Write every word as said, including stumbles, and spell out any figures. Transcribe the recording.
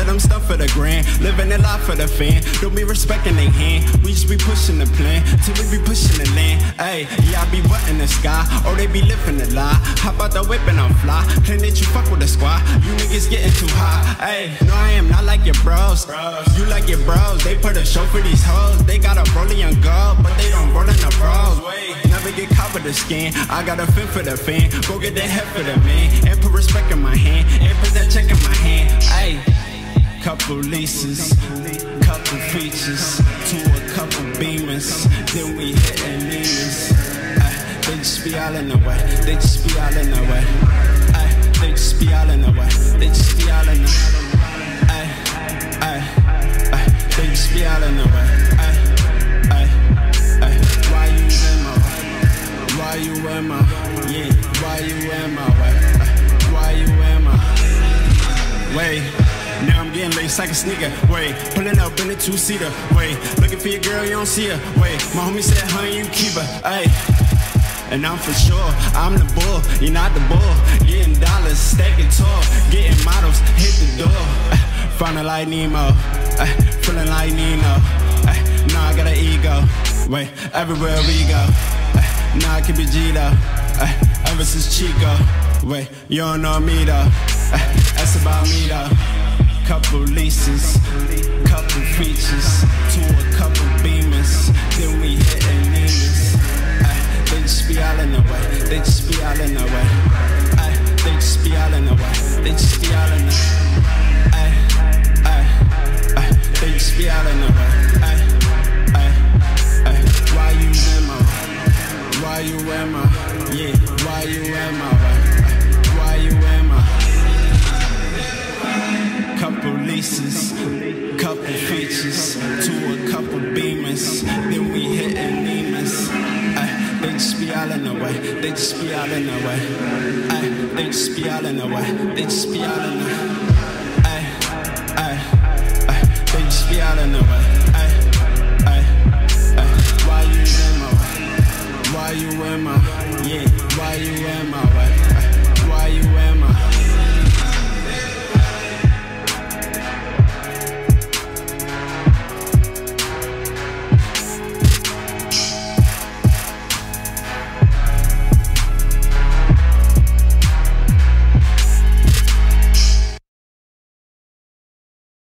of them stuff for the grand, living it life for the fan. Don't be respecting they hand, we just be pushing the plan till we be pushing the land. Ayy, yeah, I be what in the sky, or they be living a lie. Hop out the whip and I'm fly, claim that you fuck with the squad. You niggas getting too high. Ayy, no, I am not like your bros. You like your bros, they put a show for these hoes. They got a rolling on gold, but they don't roll in the bros. Never get caught with the skin, I got a fit for the fan. Go get that head for the man, and put respect in my hand, and put that check in my hand. Ayy, couple leases, couple features, to a couple beamers, then we hitting leaners. Ay, they just be all in the way, they just be all in the way. Ay, they just be all in the way, they just be all in the way. Ay, ay, ay, they just be all in the way. Ay, ay, ay, why you in my way? Why you in my way? Yeah, why you in my way? Why you in my way? Now I'm getting laced like a sneaker. Wait, pulling up in a two-seater. Wait, looking for your girl, you don't see her. Wait, my homie said, honey, you keep her. Ayy. And I'm for sure, I'm the bull, you're not the bull. Getting dollars, stacking tall, getting models, hit the door. Uh, Finding like Nemo, uh, feeling like Nino. Uh, now I got an ego, wait, everywhere we go. Uh, now I can be G though, uh, ever since Chico. Wait, you don't know me though, uh, that's about me though. Couple leases, couple features, to a couple beamers, then we hitting leaners. They just be all in the way, they just be all in the way. Ay, they just be all in the way, they just be all in the way. Ay, ay, ay, they just be all in the way. Ay, ay, ay, why you in my way? Why you in my way? Yeah, why you in my way? Why you in my way? Couple leases, couple features, to a couple beamers, then we hitting Nemas. They just be all in the way, they just be all in the way. Ay, they just be all in the way, they just be all in the way.